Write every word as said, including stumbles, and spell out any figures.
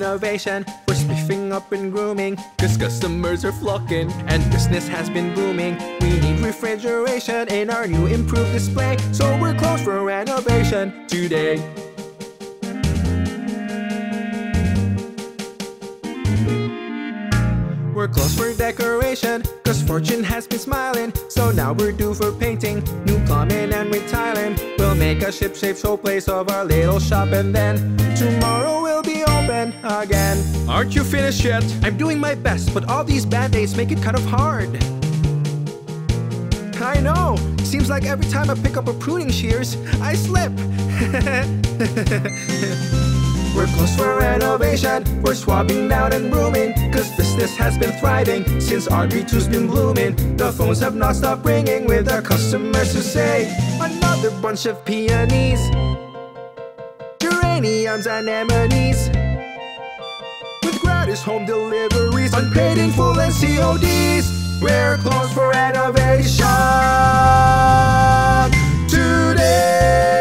innovation for spiffing up and grooming, cause customers are flocking and business has been booming. We need refrigeration in our new improved display, so we're closed for renovation today. We're closed for decoration, cause fortune has been smiling. So now we're due for painting, new plumbing and retiling. We'll make a ship-shaped showplace of our little shop, and then tomorrow we'll be open again. Aren't you finished yet? I'm doing my best, but all these band-aids make it kind of hard. I know, seems like every time I pick up a pruning shears, I slip. We're closed for renovation, we're swabbing down and brooming, cause business has been thriving since Audrey two's been blooming. The phones have not stopped ringing with our customers who say, another bunch of peonies, geraniums and anemones, with gratis home deliveries, unpaid in full and C O Ds. We're closed for renovation today.